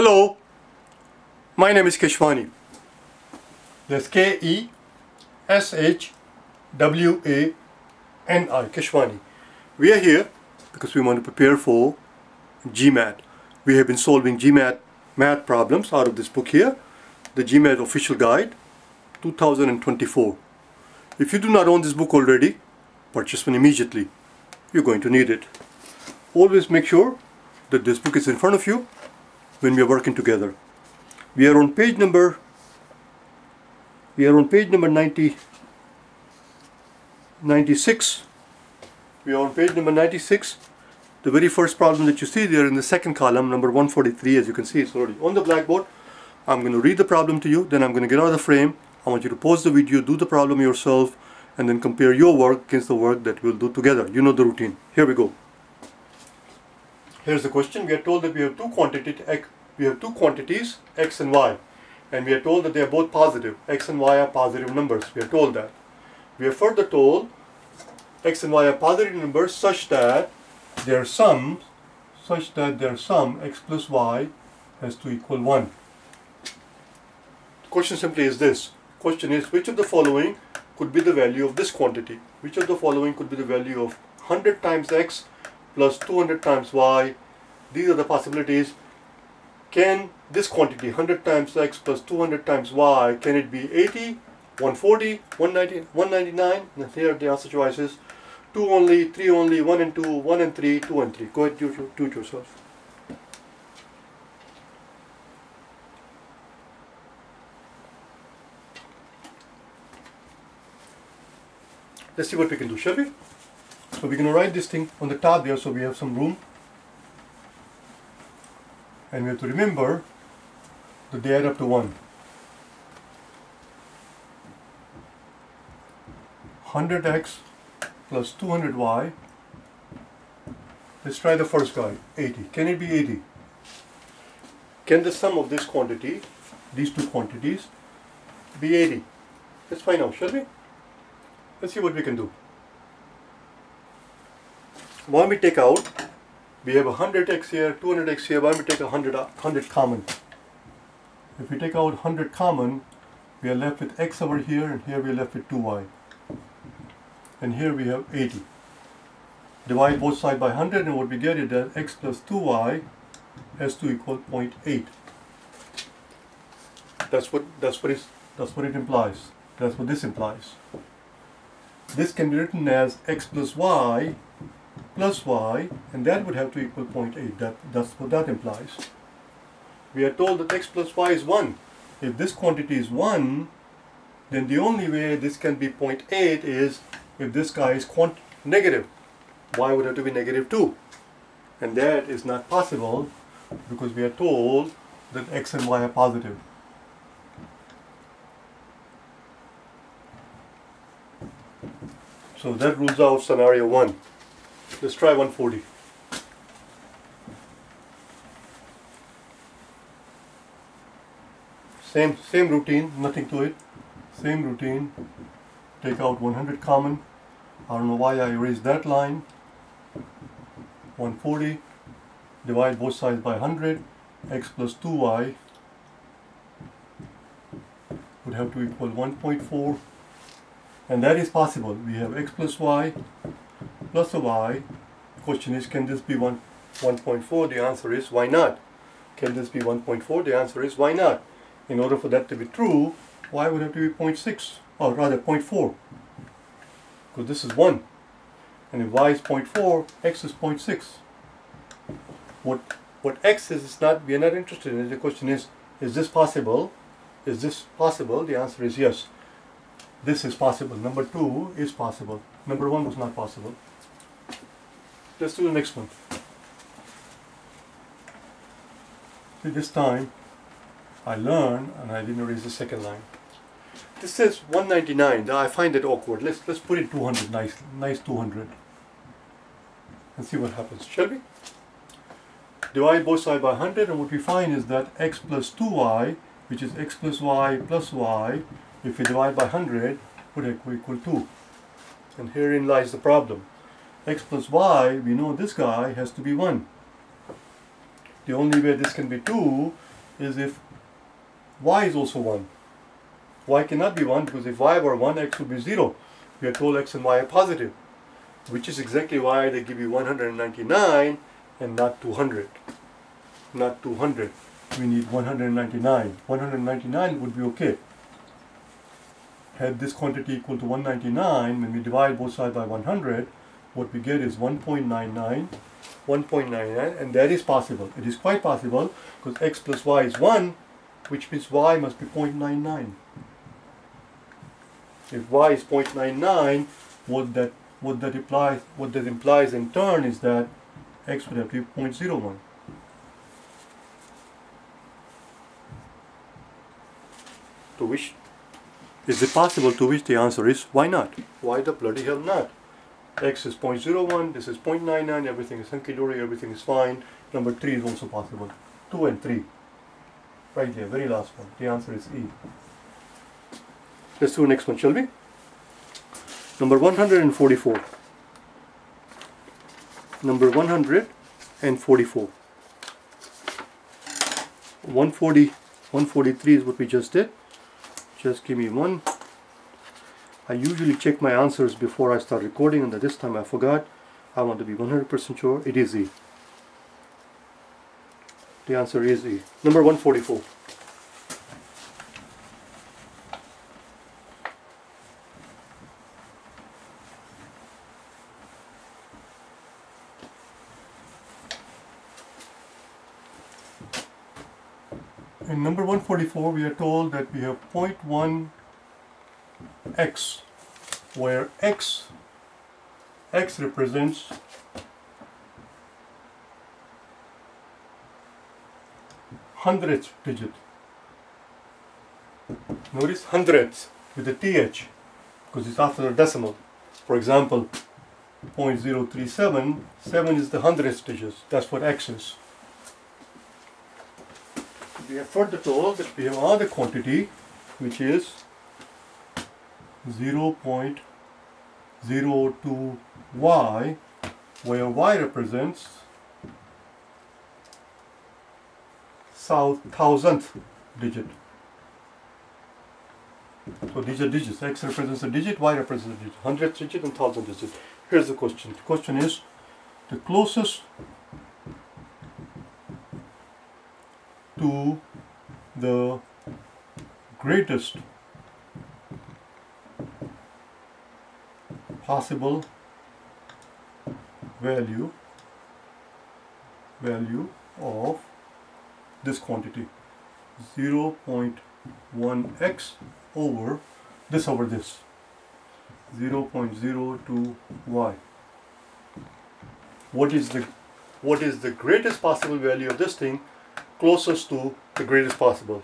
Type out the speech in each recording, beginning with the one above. Hello, my name is Keshwani. That's K-E-S-H-W-A-N-I, Keshwani. We are here because we want to prepare for GMAT. We have been solving GMAT math problems out of this book here, the GMAT Official Guide 2024. If you do not own this book already, purchase one immediately. You're going to need it. Always make sure that this book is in front of you when we are working together. We are on page number 96. We are on page number 96. The very first problem that you see there in the second column, number 143, as you can see, it's already on the blackboard. I'm going to read the problem to you, then I'm going to get out of the frame. I want you to pause the video, do the problem yourself, and then compare your work against the work that we'll do together. You know the routine. Here we go. Here's the question. We are told that we have two quantities, x and y, and we are told that they are both positive. X and y are positive numbers. We are told that. We are further told x and y are positive numbers such that their sum x plus y has to equal 1. The question simply is this. Question is, which of the following could be the value of this quantity? Which of the following could be the value of 100 times x plus 200 times y? These are the possibilities. Can this quantity, 100 times x plus 200 times y, can it be 80, 140, 190, 199? And here are the answer choices: 2 only, 3 only, 1 and 2, 1 and 3, 2 and 3. Go ahead, do it yourself. Let's see what we can do, shall we? So we're going to write this thing on the top there so we have some room. And we have to remember that they add up to 1. 100x plus 200y. Let's try the first guy, 80. Can it be 80? Can the sum of this quantity, these two quantities, be 80? Let's find out, shall we? Let's see what we can do. Why don't we take out, we have 100x here, 200x here, why don't we take 100 common? If we take out 100 common, we are left with x over here, and here we are left with 2y. And here we have 80. Divide both sides by 100, and what we get is that x plus 2y has to equal 0.8. That's what this implies. This can be written as x plus y, and that would have to equal 0.8. That's what that implies. We are told that x plus y is 1. If this quantity is 1, then the only way this can be 0.8 is if this guy is negative. Y would have to be negative 2. And that is not possible because we are told that x and y are positive. So that rules out scenario 1. Let's try 140. Same routine, nothing to it. Same routine. Take out 100 common. I don't know why I erased that line. 140. Divide both sides by 100. X plus 2y would have to equal 1.4. And that is possible. We have x plus a y. The question is, can this be 1.4? The answer is, why not? Can this be 1.4? The answer is, why not? In order for that to be true, y would have to be 0.6, or rather 0.4. Because this is 1. And if y is 0.4, x is 0.6. What x is not, we are not interested in. The question is this possible? Is this possible? The answer is yes. This is possible. Number 2 is possible. Number 1 was not possible. Let's do the next one. See, this time I learned and I didn't erase the second line. This says 199. I find it awkward. Let's put in 200. Nice 200. And see what happens, shall we? Divide both sides by 100, and what we find is that x plus 2y, which is x plus y, if we divide by 100, would equal 2. And herein lies the problem. X plus y, we know this guy has to be 1. The only way this can be 2 is if y is also 1. Y cannot be 1 because if y were 1, x would be 0. We are told x and y are positive, which is exactly why they give you 199 and not 200. Not 200. We need 199. 199 would be okay. Had this quantity equal to 199, when we divide both sides by 100, what we get is 1.99. 1.99, and that is possible. It is quite possible because x plus y is 1, which means y must be 0.99. If y is 0.99, what that implies in turn is that x would have to be 0.01. To which is it possible, to which the answer is why not? Why the bloody hell not? X is 0.01, this is 0.99, everything is hunky-dory, everything is fine. Number 3 is also possible. 2 and 3. Right there, very last one. The answer is E. Let's do the next one, shall we? Number 144. Number 144. 140, 143 is what we just did. Just give me one. I usually check my answers before I start recording, and this time I forgot. I want to be 100% sure. It is E. The answer is E. Number 144. In number 144, we are told that we have 0.1x, where x represents hundredth digit. Notice hundredth with a th because it's after the decimal. For example, 0.037, 7 is the hundredth digit. That's what x is. We have further told that we have another quantity which is 0.02y, where y represents thousandth digit. So these are digits. X represents a digit, y represents a digit, hundredth digit and thousandth digit. Here's the question. The question is the closest to the greatest possible value of this quantity, 0.1x over this, 0.02y. What is the greatest possible value of this thing? Closest to the greatest possible.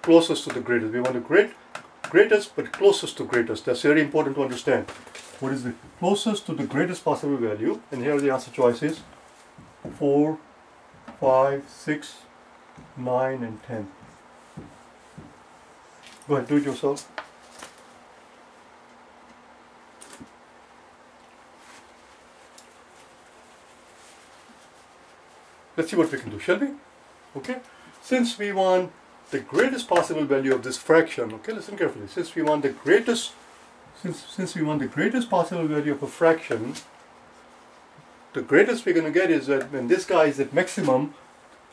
Closest to the greatest. We want the greatest, but closest to greatest. That's very important to understand. What is the closest to the greatest possible value? And here are the answer choices: 4, 5, 6, 9, and 10. Go ahead, do it yourself. Let's see what we can do, shall we? Okay, since we want the greatest possible value of this fraction, okay, listen carefully. Since we want the greatest possible value of a fraction, the greatest we're going to get is that when this guy is at maximum,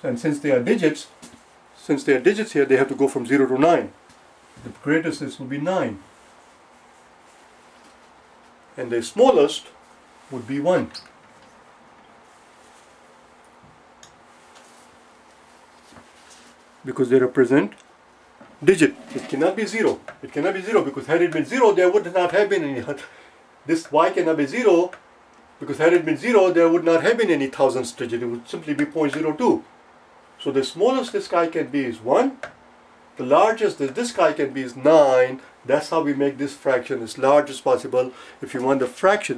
and since they are digits here, they have to go from 0 to 9. The greatest, this will be 9. And the smallest would be 1. Because they represent digit. It cannot be 0. It cannot be 0 because had it been 0, there would not have been any. This y cannot be 0 because had it been 0, there would not have been any thousandth digit. It would simply be 0.02. So the smallest this guy can be is 1. The largest that this guy can be is 9. That's how we make this fraction as large as possible. If you want the fraction,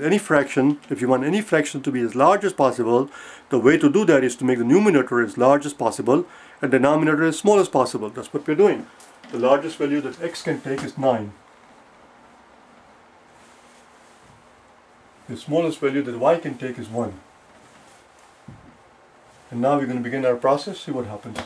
if you want any fraction to be as large as possible, the way to do that is to make the numerator as large as possible and the denominator as small as possible. That's what we're doing. The largest value that x can take is 9. The smallest value that y can take is 1. And now we're going to begin our process, see what happens.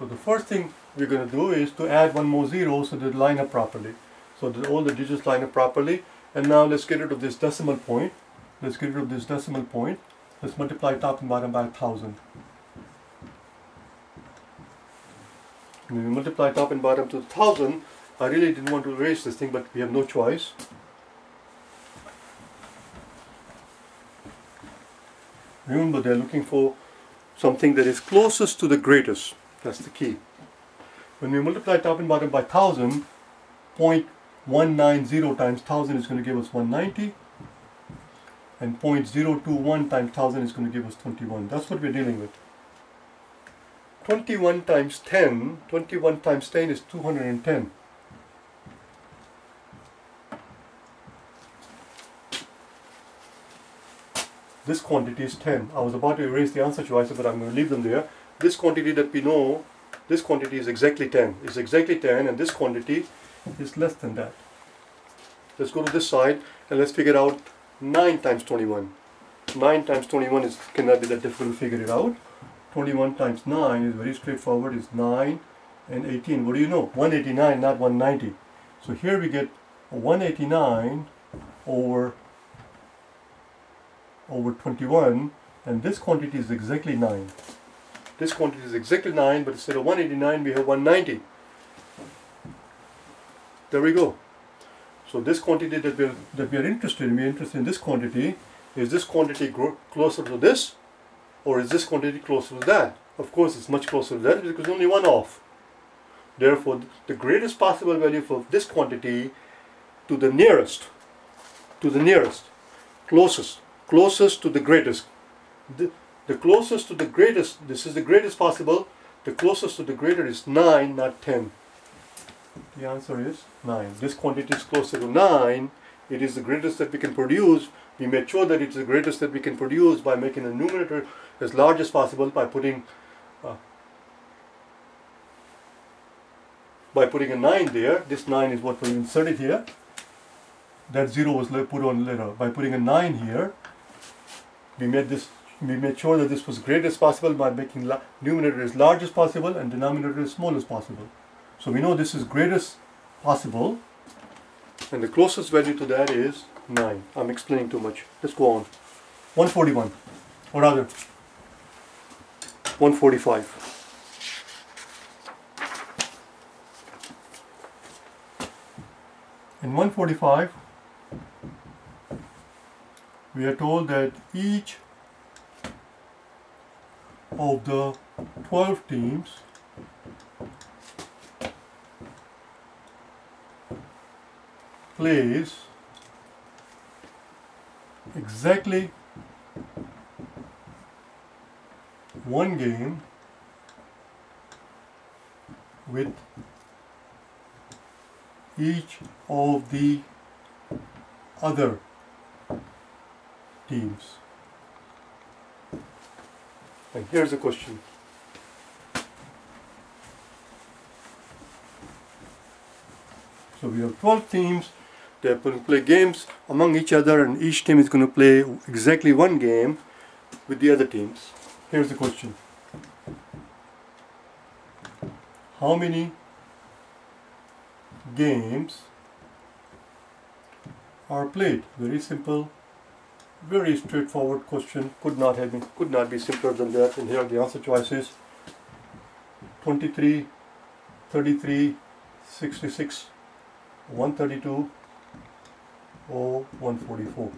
So the first thing we're going to do is to add one more zero so they line up properly. So that all the digits line up properly. And now let's get rid of this decimal point. Let's get rid of this decimal point. Let's multiply top and bottom by 1000. When we multiply top and bottom to 1000, I really didn't want to erase this thing, but we have no choice. Remember, they're looking for something that is closest to the greatest. That's the key. When we multiply top and bottom by 1000, 0.190 times 1000 is going to give us 190, and 0.021 times 1000 is going to give us 21. That's what we're dealing with. 21 times 10 is 210. This quantity is 10. I was about to erase the answer choices, but I'm going to leave them there. This quantity that we know, this quantity is exactly 10. It's exactly 10, and this quantity is less than that. Let's go to this side and let's figure out 9 times 21. 9 times 21 cannot be that difficult to figure it out. 21 times 9 is very straightforward, is 9 and 18. What do you know? 189, not 190. So here we get 189 over 21, and this quantity is exactly 9. This quantity is exactly 9, but instead of 189 we have 190. There we go. So this quantity that we are interested in, this quantity. Is this quantity closer to this, or is this quantity closer to that? Of course it's much closer to that because only one off. Therefore the greatest possible value for this quantity to the nearest, closest to the greatest. The closest to the greatest, this is the greatest possible, the closest to the greater is 9, not 10. The answer is 9. This quantity is closer to 9. It is the greatest that we can produce. We made sure that it's the greatest that we can produce by making the numerator as large as possible by putting a 9 there. This 9 is what we inserted here. That 0 was put on later. By putting a 9 here, we made sure that this was great as possible by making numerator as large as possible and denominator as small as possible. So we know this is greatest possible, and the closest value to that is 9. I'm explaining too much. Let's go on. 141, or rather 145. In 145, we are told that each of the 12 teams plays exactly one game with each of the other teams. And here's the question. So we have 12 teams. They're going to play games among each other, and each team is going to play exactly one game with the other teams. Here's the question. How many games are played? Very simple, very straightforward question. Could not be simpler than that. And here are the answer choices: 23, 33, 66, 132, or 144.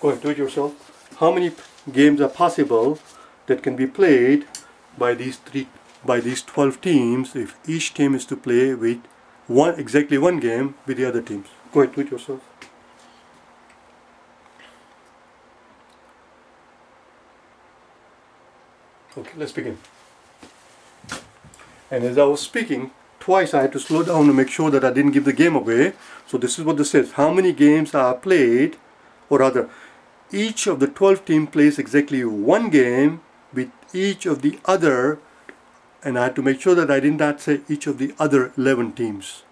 Go ahead, do it yourself. How many games are possible that can be played by these 12 teams if each team is to play with exactly one game with the other teams? Go ahead, do it yourself. Okay, let's begin. And as I was speaking, twice I had to slow down to make sure that I didn't give the game away. So this is what this says. How many games are played, or rather, each of the 12 teams plays exactly one game with each of the other, and I had to make sure that I did not say each of the other 11 teams.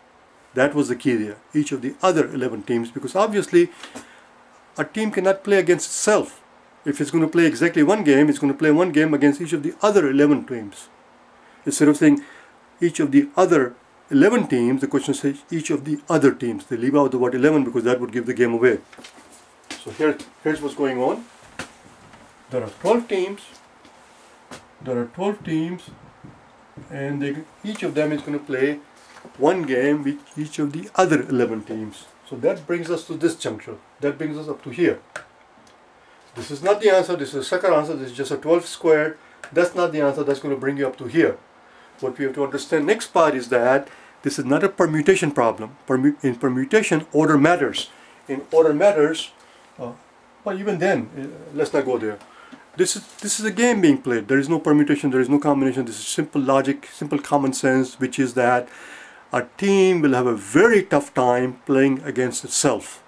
That was the key there. Each of the other 11 teams, because obviously a team cannot play against itself. If it's going to play exactly one game, it's going to play one game against each of the other 11 teams. Instead of saying each of the other 11 teams, the question says each of the other teams. They leave out the word 11 because that would give the game away. So here's what's going on. There are 12 teams. There are 12 teams, and each of them is going to play one game with each of the other 11 teams. So that brings us to this juncture. That brings us up to here. This is not the answer. This is a sucker answer. This is just a 12 squared. That's not the answer. That's going to bring you up to here. What we have to understand next part is that this is not a permutation problem. In permutation, order matters. In order matters, but even then, let's not go there. This is a game being played. There is no permutation, there is no combination. This is simple logic, simple common sense, which is that a team will have a very tough time playing against itself.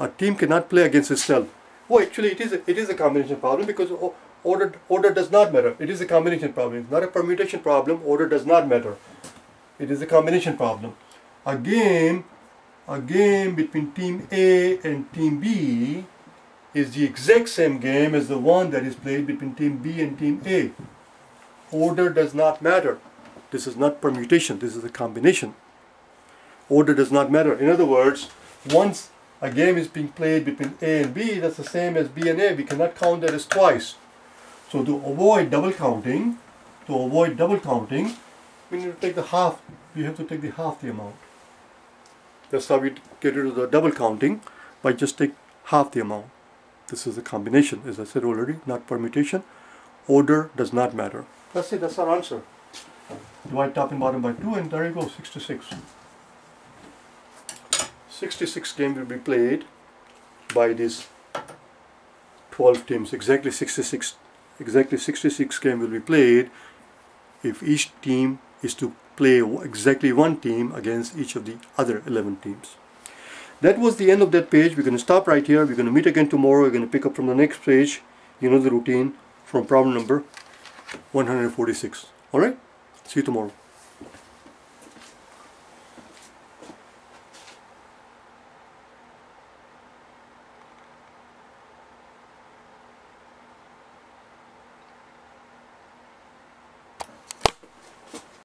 A team cannot play against itself. Oh, actually, it is a combination problem because order does not matter. It is a combination problem. It's not a permutation problem. Order does not matter. It is a combination problem. A game between team A and team B is the exact same game as the one that is played between team B and team A. Order does not matter. This is not permutation, this is a combination. Order does not matter. In other words, once a game is being played between A and B, that's the same as B and A. We cannot count that as twice. So to avoid double counting, we need to take the half. We have to take the half the amount. That's how we get rid of the double counting, by just take half the amount. This is a combination, as I said already, not permutation. Order does not matter. That's it, that's our answer. Divide top and bottom by 2, and there you go, 66. 66 games will be played by these 12 teams. Exactly 66 games will be played if each team is to play exactly one team against each of the other 11 teams. That was the end of that page. We're going to stop right here. We're going to meet again tomorrow. We're going to pick up from the next page. You know the routine, from problem number 146. All right? See you tomorrow.